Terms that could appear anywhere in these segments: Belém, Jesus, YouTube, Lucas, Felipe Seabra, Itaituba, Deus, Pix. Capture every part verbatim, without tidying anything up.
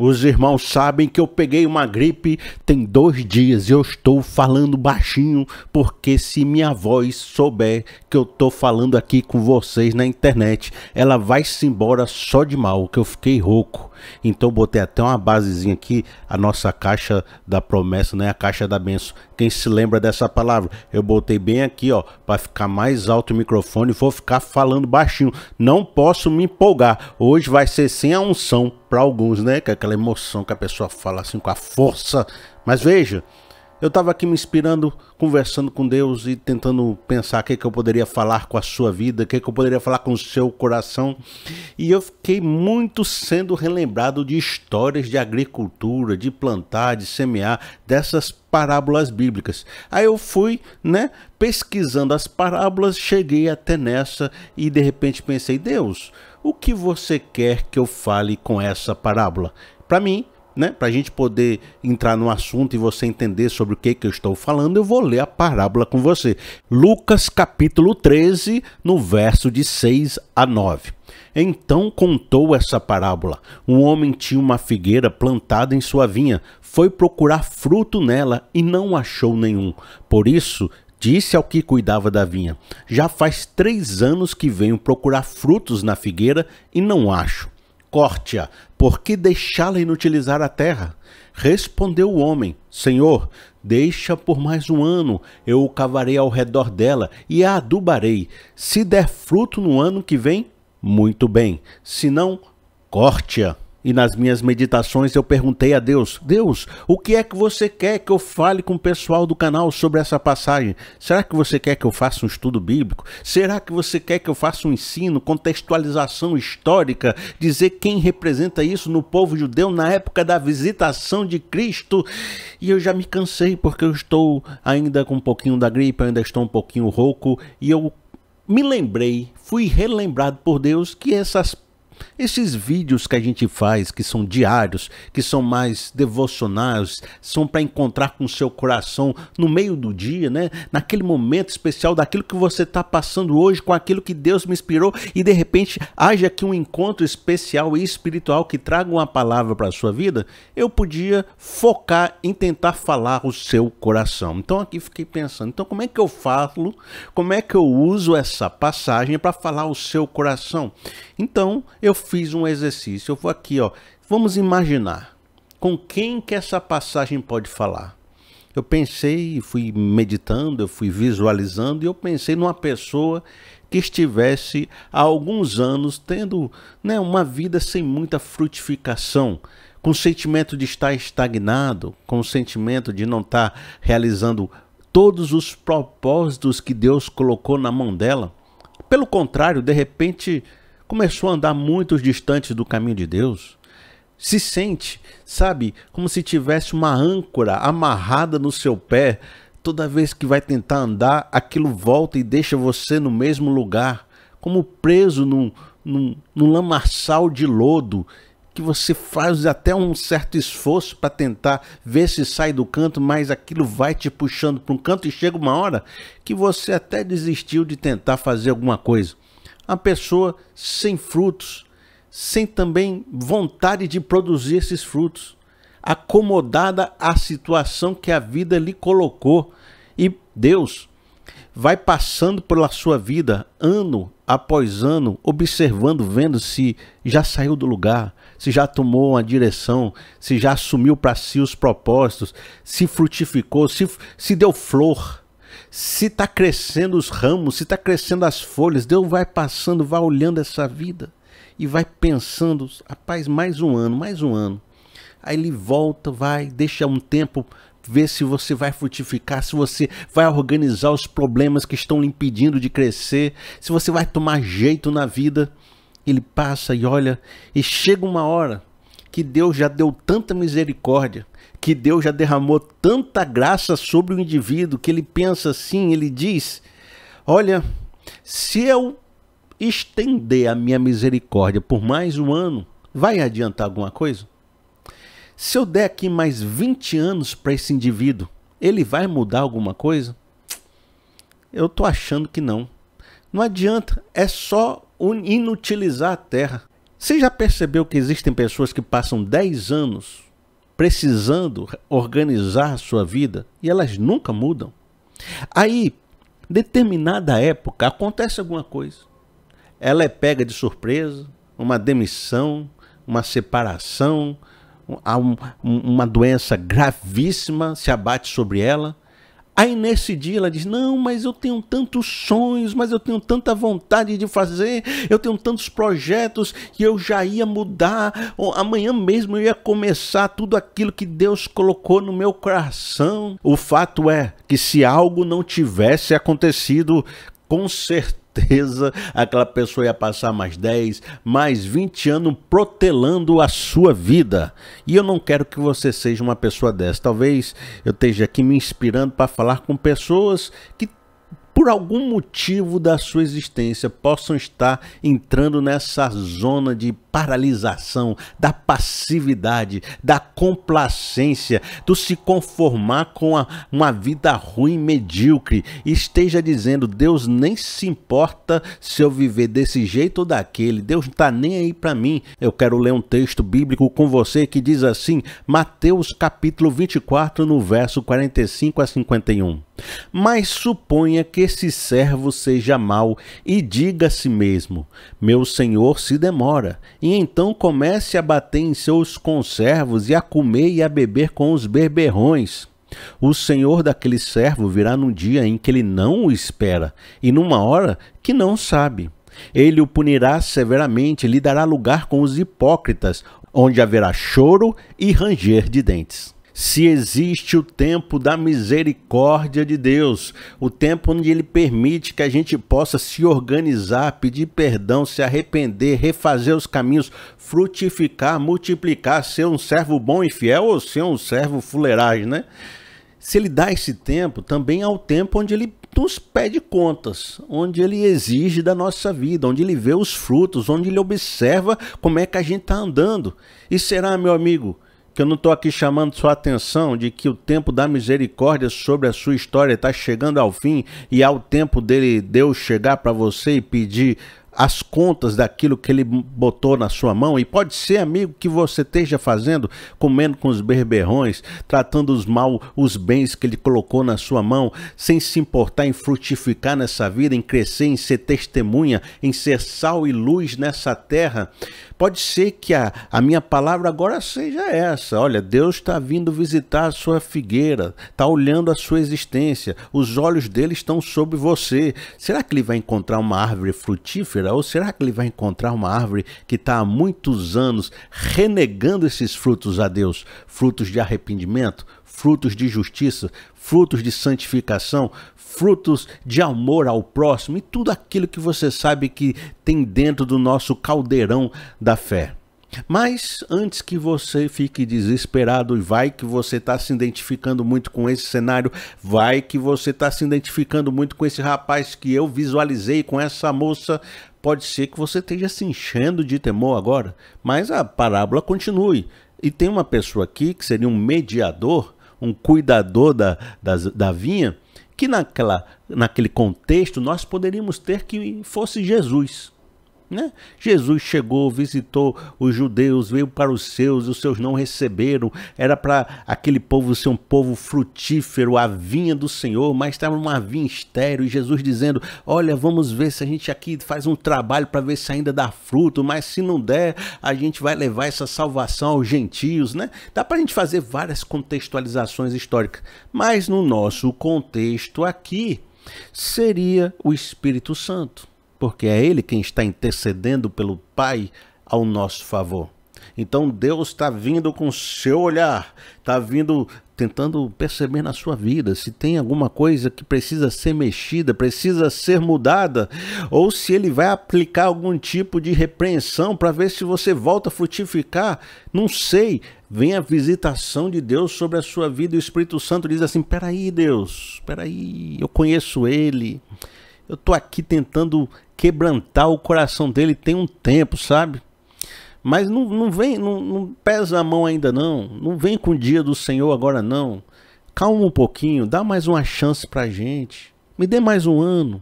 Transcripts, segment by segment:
Os irmãos sabem que eu peguei uma gripe tem dois dias e eu estou falando baixinho, porque se minha voz souber que eu estou falando aqui com vocês na internet, ela vai-se embora só de mal, que eu fiquei rouco. Então botei até uma basezinha aqui, a nossa caixa da promessa, né? A caixa da benção. Quem se lembra dessa palavra? Eu botei bem aqui, ó, para ficar mais alto o microfone, vou ficar falando baixinho. Não posso me empolgar. Hoje vai ser sem a unção para alguns, né? Que é aquela emoção que a pessoa fala assim com a força. Mas veja, eu estava aqui me inspirando, conversando com Deus e tentando pensar o que, que eu poderia falar com a sua vida, o que, que eu poderia falar com o seu coração. E eu fiquei muito sendo relembrado de histórias de agricultura, de plantar, de semear, dessas parábolas bíblicas. Aí eu fui, né, pesquisando as parábolas, cheguei até nessa e de repente pensei, Deus, o que você quer que eu fale com essa parábola? Para mim, né, para a gente poder entrar no assunto e você entender sobre o que, que eu estou falando, eu vou ler a parábola com você. Lucas capítulo treze, no verso de seis a nove. Então contou essa parábola. Um homem tinha uma figueira plantada em sua vinha, foi procurar fruto nela e não achou nenhum. Por isso, disse ao que cuidava da vinha, já faz três anos que venho procurar frutos na figueira e não acho. Corte-a, porque deixá-la inutilizar a terra? Respondeu o homem, Senhor, deixa por mais um ano, eu o cavarei ao redor dela e a adubarei. Se der fruto no ano que vem, muito bem, se não, corte-a. E nas minhas meditações eu perguntei a Deus, Deus, o que é que você quer que eu fale com o pessoal do canal sobre essa passagem? Será que você quer que eu faça um estudo bíblico? Será que você quer que eu faça um ensino, contextualização histórica, dizer quem representa isso no povo judeu na época da visitação de Cristo? E eu já me cansei porque eu estou ainda com um pouquinho da gripe, ainda estou um pouquinho rouco e eu me lembrei, fui relembrado por Deus que essas Esses vídeos que a gente faz, que são diários, que são mais devocionais, são para encontrar com o seu coração no meio do dia, né? Naquele momento especial daquilo que você está passando hoje, com aquilo que Deus me inspirou e de repente haja aqui um encontro especial e espiritual que traga uma palavra para a sua vida, eu podia focar em tentar falar o seu coração. Então aqui fiquei pensando, então como é que eu falo, como é que eu uso essa passagem para falar o seu coração? Então eu Eu fiz um exercício, eu vou aqui, ó. Vamos imaginar com quem que essa passagem pode falar. Eu pensei, fui meditando, eu fui visualizando e eu pensei numa pessoa que estivesse há alguns anos tendo, né, uma vida sem muita frutificação, com o sentimento de estar estagnado, com o sentimento de não estar realizando todos os propósitos que Deus colocou na mão dela. Pelo contrário, de repente começou a andar muito distante do caminho de Deus, se sente, sabe, como se tivesse uma âncora amarrada no seu pé, toda vez que vai tentar andar, aquilo volta e deixa você no mesmo lugar, como preso num, num, num lamaçal de lodo, que você faz até um certo esforço para tentar ver se sai do canto, mas aquilo vai te puxando para um canto e chega uma hora que você até desistiu de tentar fazer alguma coisa. A pessoa sem frutos, sem também vontade de produzir esses frutos, acomodada à situação que a vida lhe colocou. E Deus vai passando pela sua vida, ano após ano, observando, vendo se já saiu do lugar, se já tomou uma direção, se já assumiu para si os propósitos, se frutificou, se, se deu flor. Se está crescendo os ramos, se está crescendo as folhas, Deus vai passando, vai olhando essa vida e vai pensando, rapaz, mais um ano, mais um ano. Aí ele volta, vai, deixa um tempo, ver se você vai frutificar, se você vai organizar os problemas que estão lhe impedindo de crescer, se você vai tomar jeito na vida. Ele passa e olha, e chega uma hora que Deus já deu tanta misericórdia, que Deus já derramou tanta graça sobre o indivíduo, que ele pensa assim, ele diz, olha, se eu estender a minha misericórdia por mais um ano, vai adiantar alguma coisa? Se eu der aqui mais vinte anos para esse indivíduo, ele vai mudar alguma coisa? Eu tô achando que não. Não adianta, é só inutilizar a terra. Você já percebeu que existem pessoas que passam dez anos precisando organizar a sua vida e elas nunca mudam? Aí, determinada época, acontece alguma coisa. Ela é pega de surpresa, uma demissão, uma separação, uma doença gravíssima se abate sobre ela. Aí nesse dia ela diz, não, mas eu tenho tantos sonhos, mas eu tenho tanta vontade de fazer, eu tenho tantos projetos que eu já ia mudar, amanhã mesmo eu ia começar tudo aquilo que Deus colocou no meu coração. O fato é que se algo não tivesse acontecido, com certeza aquela pessoa ia passar mais dez, mais vinte anos protelando a sua vida. E eu não quero que você seja uma pessoa dessa. Talvez eu esteja aqui me inspirando para falar com pessoas que por algum motivo da sua existência possam estar entrando nessa zona de paralisação, da passividade, da complacência, do se conformar com a, uma vida ruim, medíocre. Esteja dizendo, Deus nem se importa se eu viver desse jeito ou daquele, Deus não está nem aí para mim. Eu quero ler um texto bíblico com você que diz assim, Mateus capítulo vinte e quatro, no verso quarenta e cinco a cinquenta e um. Mas suponha que esse servo seja mau e diga a si mesmo, meu senhor se demora, e então comece a bater em seus conservos e a comer e a beber com os beberrões. O senhor daquele servo virá num dia em que ele não o espera e numa hora que não sabe. Ele o punirá severamente, lhe dará lugar com os hipócritas, onde haverá choro e ranger de dentes. Se existe o tempo da misericórdia de Deus, o tempo onde Ele permite que a gente possa se organizar, pedir perdão, se arrepender, refazer os caminhos, frutificar, multiplicar, ser um servo bom e fiel ou ser um servo fuleiragem, né? Se Ele dá esse tempo, também há o tempo onde Ele nos pede contas, onde Ele exige da nossa vida, onde Ele vê os frutos, onde Ele observa como é que a gente está andando. E será, meu amigo, que eu não estou aqui chamando sua atenção de que o tempo da misericórdia sobre a sua história está chegando ao fim e ao tempo dele Deus chegar para você e pedir as contas daquilo que ele botou na sua mão? E pode ser, amigo, que você esteja fazendo, comendo com os beberrões, tratando os mal, os bens que ele colocou na sua mão, sem se importar em frutificar nessa vida, em crescer, em ser testemunha, em ser sal e luz nessa terra. Pode ser que a, a minha palavra agora seja essa. Olha, Deus está vindo visitar a sua figueira, está olhando a sua existência, os olhos dele estão sobre você. Será que ele vai encontrar uma árvore frutífera? Ou será que ele vai encontrar uma árvore que está há muitos anos renegando esses frutos a Deus? Frutos de arrependimento, frutos de justiça, frutos de santificação, frutos de amor ao próximo e tudo aquilo que você sabe que tem dentro do nosso caldeirão da fé. Mas antes que você fique desesperado e vai que você está se identificando muito com esse cenário, vai que você está se identificando muito com esse rapaz que eu visualizei, com essa moça, pode ser que você esteja se enchendo de temor agora, mas a parábola continue. E tem uma pessoa aqui que seria um mediador, um cuidador da, da, da vinha, que naquela, naquele contexto nós poderíamos ter que fosse Jesus, né? Jesus chegou, visitou os judeus, veio para os seus, os seus não receberam, era para aquele povo ser um povo frutífero, a vinha do Senhor, mas estava uma vinha estéril, e Jesus dizendo, olha, vamos ver se a gente aqui faz um trabalho para ver se ainda dá fruto, mas se não der, a gente vai levar essa salvação aos gentios, né? Dá para a gente fazer várias contextualizações históricas, mas no nosso contexto aqui, seria o Espírito Santo, porque é Ele quem está intercedendo pelo Pai ao nosso favor. Então Deus está vindo com o seu olhar, está vindo tentando perceber na sua vida se tem alguma coisa que precisa ser mexida, precisa ser mudada, ou se Ele vai aplicar algum tipo de repreensão para ver se você volta a frutificar. Não sei, vem a visitação de Deus sobre a sua vida e o Espírito Santo diz assim, peraí Deus, peraí, eu conheço Ele, eu estou aqui tentando quebrantar o coração dele tem um tempo, sabe? Mas não, não vem, não, não pesa a mão ainda não, não vem com o dia do Senhor agora não. Calma um pouquinho, dá mais uma chance pra gente, me dê mais um ano,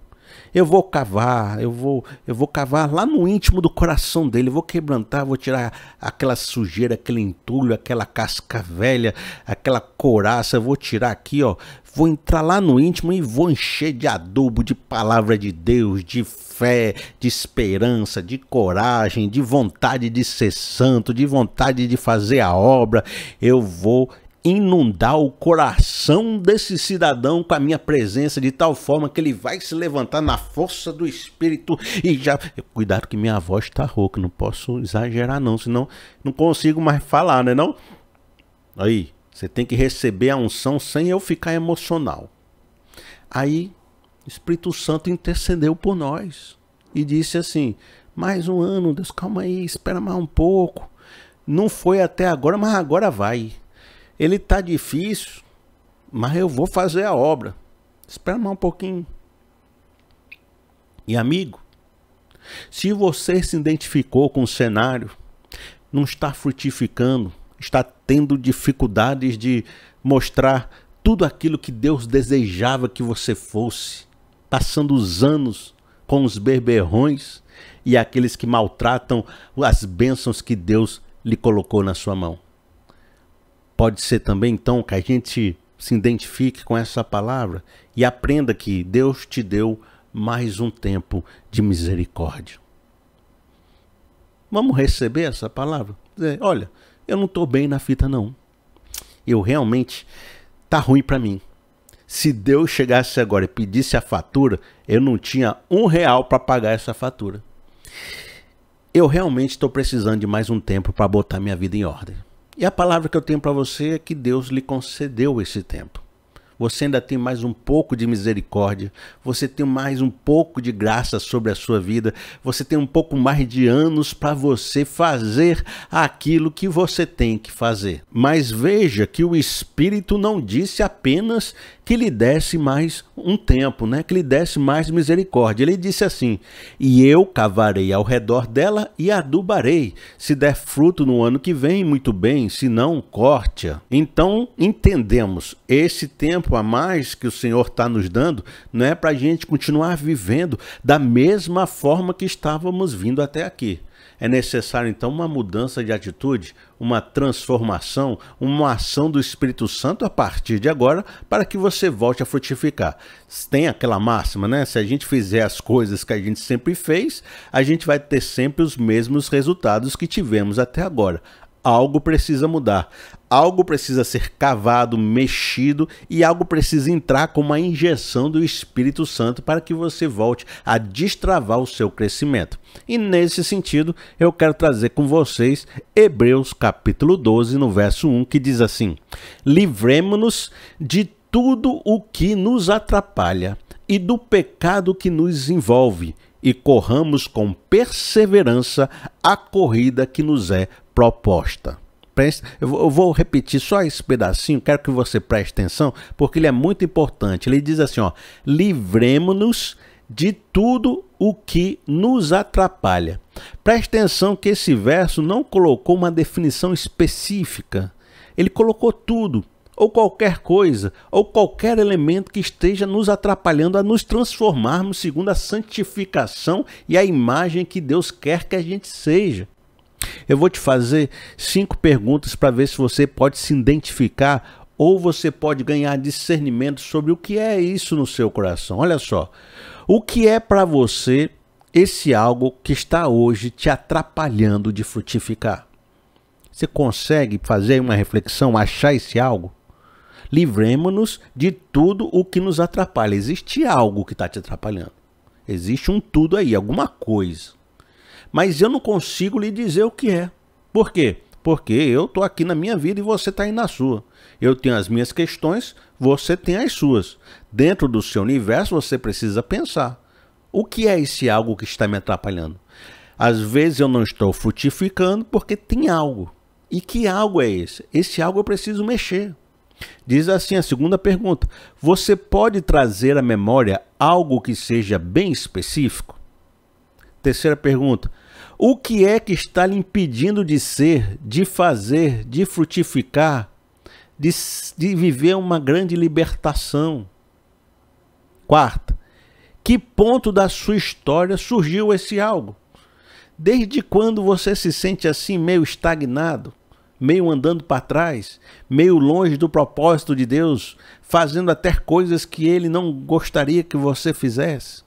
Eu vou cavar, eu vou, eu vou cavar lá no íntimo do coração dele, eu vou quebrantar, vou tirar aquela sujeira, aquele entulho, aquela casca velha, aquela couraça, eu vou tirar aqui, ó, vou entrar lá no íntimo e vou encher de adubo, de palavra de Deus, de fé, de esperança, de coragem, de vontade de ser santo, de vontade de fazer a obra. Eu vou inundar o coração desse cidadão com a minha presença, de tal forma que ele vai se levantar na força do Espírito e já... Cuidado que minha voz está rouca, não posso exagerar não, senão não consigo mais falar, né não? Aí, você tem que receber a unção sem eu ficar emocional. Aí, o Espírito Santo intercedeu por nós e disse assim, mais um ano, Deus, calma aí, espera mais um pouco. Não foi até agora, mas agora vai. Ele tá difícil, mas eu vou fazer a obra. Espera mais um pouquinho. E amigo, se você se identificou com o cenário, não está frutificando, está tendo dificuldades de mostrar tudo aquilo que Deus desejava que você fosse, passando os anos com os beberrões e aqueles que maltratam as bênçãos que Deus lhe colocou na sua mão. Pode ser também, então, que a gente se identifique com essa palavra e aprenda que Deus te deu mais um tempo de misericórdia. Vamos receber essa palavra? Dizer, olha, eu não estou bem na fita, não. Eu realmente... tá ruim para mim. Se Deus chegasse agora e pedisse a fatura, eu não tinha um real para pagar essa fatura. Eu realmente estou precisando de mais um tempo para botar minha vida em ordem. E a palavra que eu tenho para você é que Deus lhe concedeu esse tempo. Você ainda tem mais um pouco de misericórdia, você tem mais um pouco de graça sobre a sua vida, você tem um pouco mais de anos para você fazer aquilo que você tem que fazer. Mas veja que o Espírito não disse apenas que lhe desse mais um tempo, né? Que lhe desse mais misericórdia. Ele disse assim, e eu cavarei ao redor dela e adubarei. Se der fruto no ano que vem, muito bem, se não, corte-a. Então, entendemos, esse tempo a mais que o Senhor está nos dando, não é para a gente continuar vivendo da mesma forma que estávamos vindo até aqui. É necessário, então, uma mudança de atitude, uma transformação, uma ação do Espírito Santo a partir de agora para que você volte a frutificar. Tem aquela máxima, né? Se a gente fizer as coisas que a gente sempre fez, a gente vai ter sempre os mesmos resultados que tivemos até agora. Algo precisa mudar, algo precisa ser cavado, mexido e algo precisa entrar com uma injeção do Espírito Santo para que você volte a destravar o seu crescimento. E nesse sentido, eu quero trazer com vocês Hebreus capítulo doze, no verso um, que diz assim, livremo-nos de tudo o que nos atrapalha e do pecado que nos envolve e corramos com perseverança a corrida que nos é proposta. Eu vou repetir só esse pedacinho, quero que você preste atenção, porque ele é muito importante. Ele diz assim, ó, livremo-nos de tudo o que nos atrapalha. Preste atenção que esse verso não colocou uma definição específica. Ele colocou tudo, ou qualquer coisa, ou qualquer elemento que esteja nos atrapalhando a nos transformarmos segundo a santificação e a imagem que Deus quer que a gente seja. Eu vou te fazer cinco perguntas para ver se você pode se identificar ou você pode ganhar discernimento sobre o que é isso no seu coração. Olha só, o que é para você esse algo que está hoje te atrapalhando de frutificar? Você consegue fazer uma reflexão, achar esse algo? Livremo-nos de tudo o que nos atrapalha. Existe algo que está te atrapalhando. Existe um tudo aí, alguma coisa. Mas eu não consigo lhe dizer o que é. Por quê? Porque eu estou aqui na minha vida e você está aí na sua. Eu tenho as minhas questões, você tem as suas. Dentro do seu universo, você precisa pensar. O que é esse algo que está me atrapalhando? Às vezes eu não estou frutificando porque tem algo. E que algo é esse? Esse algo eu preciso mexer. Diz assim a segunda pergunta. Você pode trazer à memória algo que seja bem específico? Terceira pergunta. O que é que está lhe impedindo de ser, de fazer, de frutificar, de, de viver uma grande libertação? Quarta, que ponto da sua história surgiu esse algo? Desde quando você se sente assim meio estagnado, meio andando para trás, meio longe do propósito de Deus, fazendo até coisas que Ele não gostaria que você fizesse?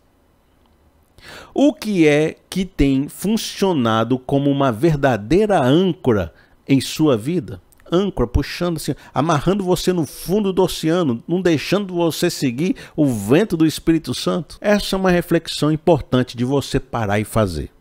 O que é que tem funcionado como uma verdadeira âncora em sua vida? Âncora, puxando assim, amarrando você no fundo do oceano, não deixando você seguir o vento do Espírito Santo? Essa é uma reflexão importante de você parar e fazer.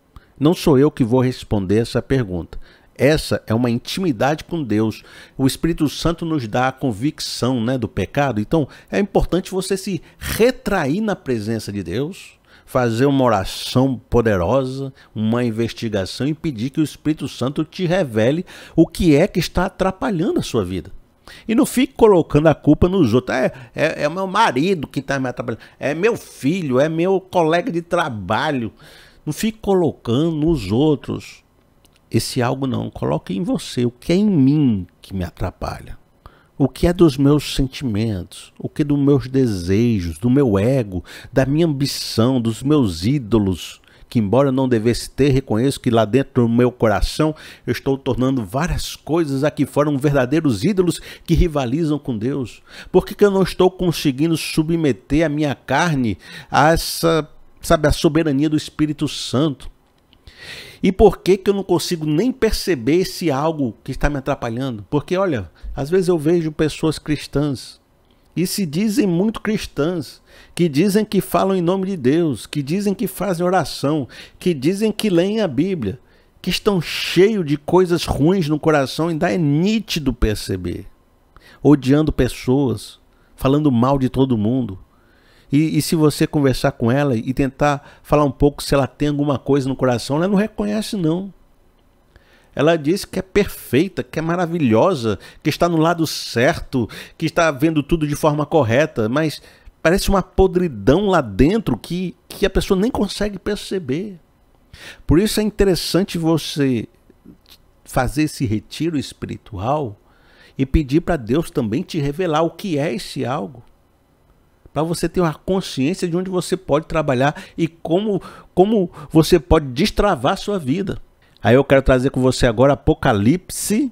Não sou eu que vou responder essa pergunta. Essa é uma intimidade com Deus. O Espírito Santo nos dá a convicção, né, do pecado. Então, é importante você se retrair na presença de Deus, fazer uma oração poderosa, uma investigação e pedir que o Espírito Santo te revele o que é que está atrapalhando a sua vida. E não fique colocando a culpa nos outros. É, é, é meu marido que está me atrapalhando, é meu filho, é meu colega de trabalho. Não fique colocando nos outros esse algo não. Coloque em você o que é em mim que me atrapalha. O que é dos meus sentimentos, o que é dos meus desejos, do meu ego, da minha ambição, dos meus ídolos, que embora eu não devesse ter, reconheço que lá dentro do meu coração eu estou tornando várias coisas aqui fora verdadeiros ídolos que rivalizam com Deus. Por que que eu não estou conseguindo submeter a minha carne a essa, sabe, a soberania do Espírito Santo? E por que que eu não consigo nem perceber esse algo que está me atrapalhando? Porque, olha, às vezes eu vejo pessoas cristãs, e se dizem muito cristãs, que dizem que falam em nome de Deus, que dizem que fazem oração, que dizem que leem a Bíblia, que estão cheios de coisas ruins no coração, e ainda é nítido perceber. Odiando pessoas, falando mal de todo mundo. E, e se você conversar com ela e tentar falar um pouco se ela tem alguma coisa no coração, ela não reconhece não. Ela diz que é perfeita, que é maravilhosa, que está no lado certo, que está vendo tudo de forma correta, mas parece uma podridão lá dentro que, que a pessoa nem consegue perceber. Por isso é interessante você fazer esse retiro espiritual e pedir para Deus também te revelar o que é esse algo, para você ter uma consciência de onde você pode trabalhar e como, como você pode destravar a sua vida. Aí eu quero trazer com você agora Apocalipse,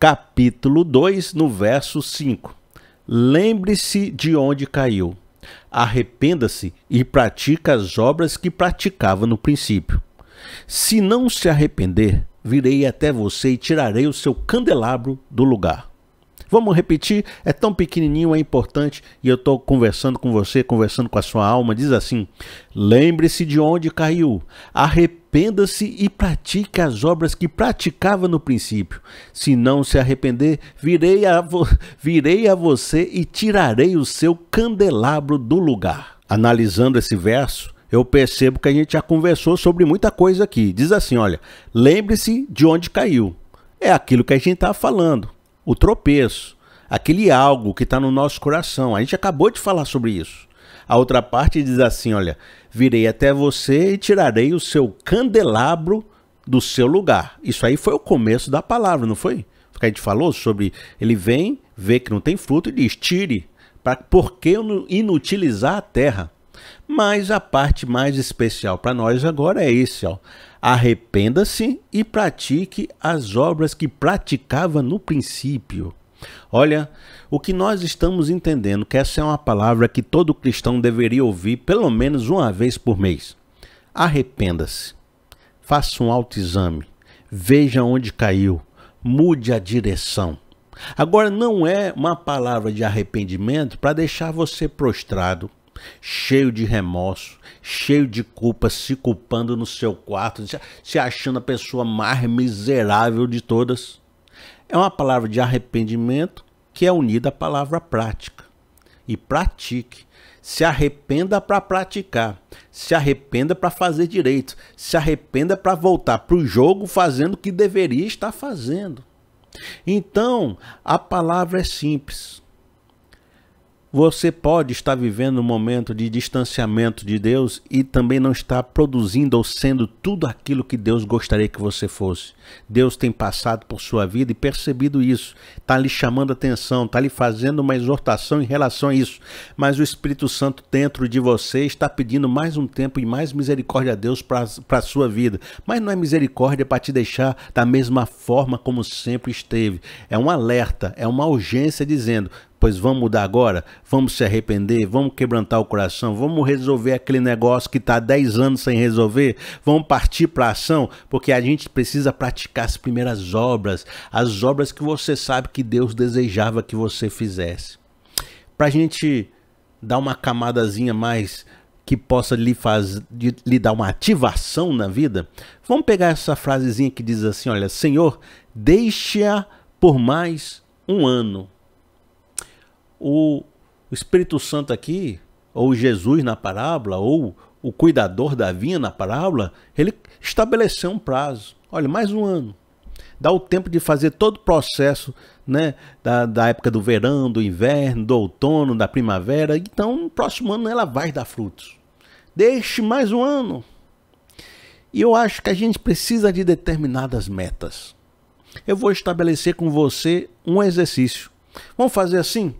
capítulo dois, no verso cinco. Lembre-se de onde caiu, arrependa-se e pratique as obras que praticava no princípio. Se não se arrepender, virei até você e tirarei o seu candelabro do lugar. Vamos repetir? É tão pequenininho, é importante, e eu estou conversando com você, conversando com a sua alma. Diz assim: lembre-se de onde caiu, arrependa-se e pratique as obras que praticava no princípio. Se não se arrepender, virei a, vo- virei a você e tirarei o seu candelabro do lugar. Analisando esse verso, eu percebo que a gente já conversou sobre muita coisa aqui. Diz assim, olha, lembre-se de onde caiu. É aquilo que a gente estava falando. O tropeço, aquele algo que está no nosso coração. A gente acabou de falar sobre isso. A outra parte diz assim, olha, virei até você e tirarei o seu candelabro do seu lugar. Isso aí foi o começo da palavra, não foi? Porque a gente falou sobre, ele vem, vê que não tem fruto e diz, tire, pra, porque eu inutilizar a terra. Mas a parte mais especial para nós agora é esse, ó. Arrependa-se e pratique as obras que praticava no princípio. Olha, o que nós estamos entendendo, que essa é uma palavra que todo cristão deveria ouvir pelo menos uma vez por mês. Arrependa-se, faça um autoexame, veja onde caiu, mude a direção. Agora, não é uma palavra de arrependimento para deixar você prostrado, cheio de remorso, cheio de culpa, se culpando no seu quarto, se achando a pessoa mais miserável de todas. É uma palavra de arrependimento que é unida à palavra prática. E pratique. Se arrependa para praticar. Se arrependa para fazer direito. Se arrependa para voltar para o jogo fazendo o que deveria estar fazendo. Então, a palavra é simples. Você pode estar vivendo um momento de distanciamento de Deus e também não está produzindo ou sendo tudo aquilo que Deus gostaria que você fosse. Deus tem passado por sua vida e percebido isso, está lhe chamando a atenção, está lhe fazendo uma exortação em relação a isso. Mas o Espírito Santo dentro de você está pedindo mais um tempo e mais misericórdia a Deus para a sua vida. Mas não é misericórdia para te deixar da mesma forma como sempre esteve. É um alerta, é uma urgência dizendo: pois vamos mudar agora, vamos se arrepender, vamos quebrantar o coração, vamos resolver aquele negócio que está há dez anos sem resolver, vamos partir para a ação, porque a gente precisa praticar as primeiras obras, as obras que você sabe que Deus desejava que você fizesse. Para a gente dar uma camadazinha mais que possa lhe, faz, lhe dar uma ativação na vida, vamos pegar essa frasezinha que diz assim, olha: Senhor, deixa por mais um ano. O Espírito Santo aqui, ou Jesus na parábola, ou o cuidador da vinha na parábola, ele estabeleceu um prazo. Olha, mais um ano. Dá o tempo de fazer todo o processo, né, da, da época do verão, do inverno, do outono, da primavera. Então, no próximo ano ela vai dar frutos. Deixe mais um ano. E eu acho que a gente precisa de determinadas metas. Eu vou estabelecer com você um exercício. Vamos fazer assim?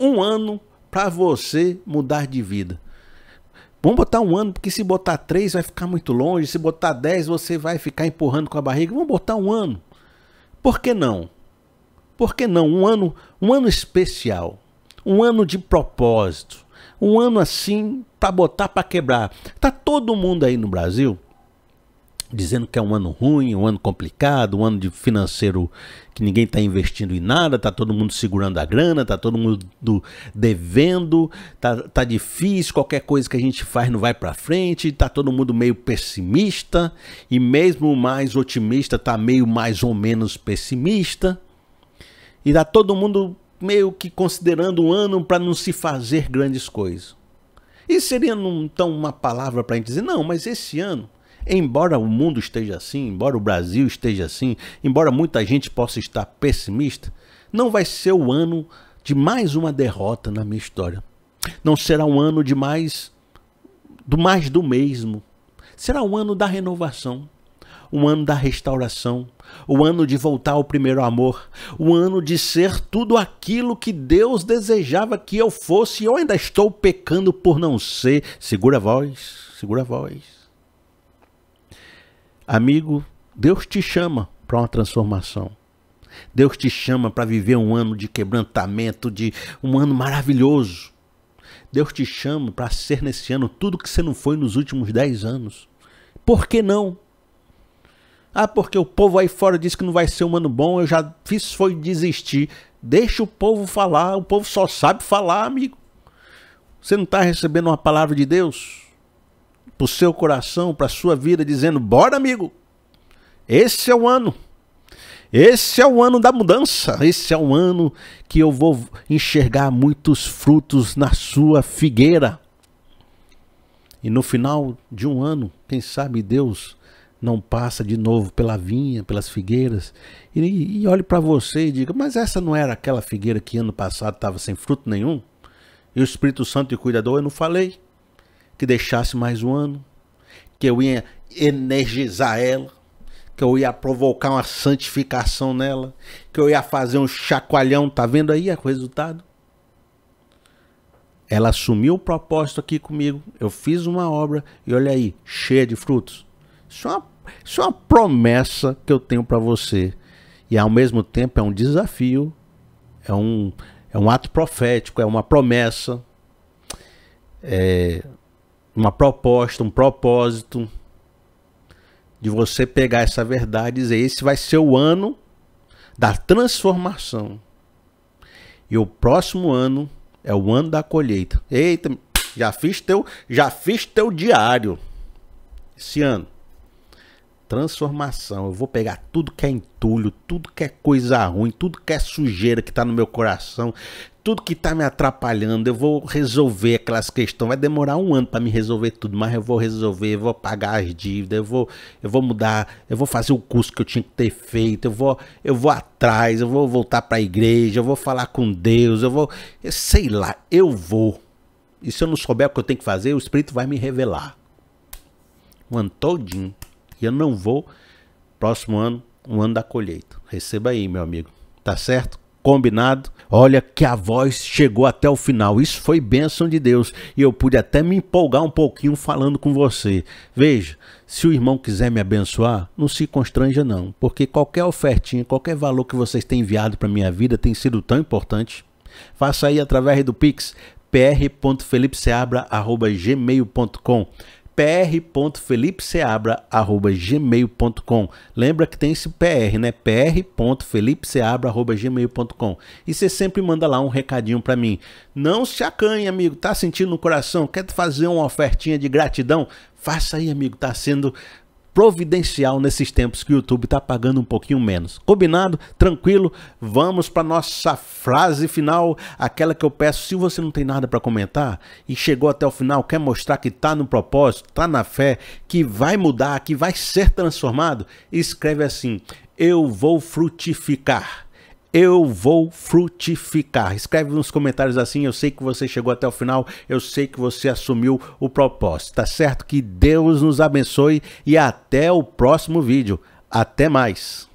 Um ano para você mudar de vida. Vamos botar um ano, porque se botar três vai ficar muito longe, se botar dez você vai ficar empurrando com a barriga. Vamos botar um ano. Por que não? Por que não? Um ano, um ano especial, um ano de propósito, um ano assim para botar para quebrar. Tá todo mundo aí no Brasil dizendo que é um ano ruim, um ano complicado, um ano de financeiro que ninguém está investindo em nada, está todo mundo segurando a grana, está todo mundo devendo, está tá difícil, qualquer coisa que a gente faz não vai para frente, está todo mundo meio pessimista, e mesmo o mais otimista está meio mais ou menos pessimista, e está todo mundo meio que considerando um ano para não se fazer grandes coisas. E seria então uma palavra para a gente dizer: não, mas esse ano, embora o mundo esteja assim, embora o Brasil esteja assim, embora muita gente possa estar pessimista, não vai ser o ano de mais uma derrota na minha história. Não será um ano de mais do, mais do mesmo. Será um ano da renovação, um ano da restauração, um ano de voltar ao primeiro amor, um ano de ser tudo aquilo que Deus desejava que eu fosse e eu ainda estou pecando por não ser. Segura a voz, segura a voz. Amigo, Deus te chama para uma transformação. Deus te chama para viver um ano de quebrantamento, de um ano maravilhoso. Deus te chama para ser nesse ano tudo que você não foi nos últimos dez anos. Por que não? Ah, porque o povo aí fora disse que não vai ser um ano bom, eu já fiz foi desistir. Deixa o povo falar, o povo só sabe falar, amigo. Você não está recebendo uma palavra de Deus para o seu coração, para a sua vida, dizendo: bora, amigo, esse é o ano, esse é o ano da mudança, esse é o ano que eu vou enxergar muitos frutos na sua figueira. E no final de um ano, quem sabe Deus não passa de novo pela vinha, pelas figueiras, e, e olhe para você e diga: mas essa não era aquela figueira que ano passado estava sem fruto nenhum? E o Espírito Santo e o Cuidador, eu não falei que deixasse mais um ano, que eu ia energizar ela, que eu ia provocar uma santificação nela, que eu ia fazer um chacoalhão? Tá vendo aí o resultado? Ela assumiu o propósito aqui comigo, eu fiz uma obra e olha aí, cheia de frutos. Isso é uma, isso é uma promessa que eu tenho para você, e ao mesmo tempo é um desafio, é um, é um ato profético, é uma promessa, é uma proposta, um propósito de você pegar essa verdade e dizer: esse vai ser o ano da transformação. E o próximo ano é o ano da colheita. Eita, já fiz teu, já fiz teu diário esse ano. transformação. Eu vou pegar tudo que é entulho, tudo que é coisa ruim, tudo que é sujeira que está no meu coração, tudo que está me atrapalhando. Eu vou resolver aquelas questões. Vai demorar um ano para me resolver tudo, mas eu vou resolver, eu vou pagar as dívidas, eu vou, eu vou mudar, eu vou fazer o curso que eu tinha que ter feito, eu vou, eu vou atrás, eu vou voltar para a igreja, eu vou falar com Deus, eu vou... Eu sei lá, eu vou. E se eu não souber o que eu tenho que fazer, o Espírito vai me revelar. Um ano todinho. E eu não vou. Próximo ano, um ano da colheita. Receba aí, meu amigo. Tá certo? Combinado? Olha que a voz chegou até o final. Isso foi bênção de Deus. E eu pude até me empolgar um pouquinho falando com você. Veja, se o irmão quiser me abençoar, não se constranja não. Porque qualquer ofertinha, qualquer valor que vocês têm enviado para minha vida tem sido tão importante. Faça aí através do Pix. p r ponto felipe seabra arroba gmail ponto com p r ponto felipe seabra arroba gmail ponto com. Lembra que tem esse P R, né? p r ponto felipe seabra arroba gmail ponto com. E você sempre manda lá um recadinho para mim. Não se acanhe, amigo. Tá sentindo no coração? Quer fazer uma ofertinha de gratidão? Faça aí, amigo. Tá sendo providencial nesses tempos que o YouTube tá pagando um pouquinho menos. Combinado? Tranquilo? Vamos para nossa frase final, aquela que eu peço, se você não tem nada para comentar e chegou até o final, quer mostrar que tá no propósito, tá na fé, que vai mudar, que vai ser transformado, escreve assim: eu vou frutificar. Eu vou frutificar. Escreve nos comentários assim, eu sei que você chegou até o final, eu sei que você assumiu o propósito, tá certo? Que Deus nos abençoe e até o próximo vídeo. Até mais!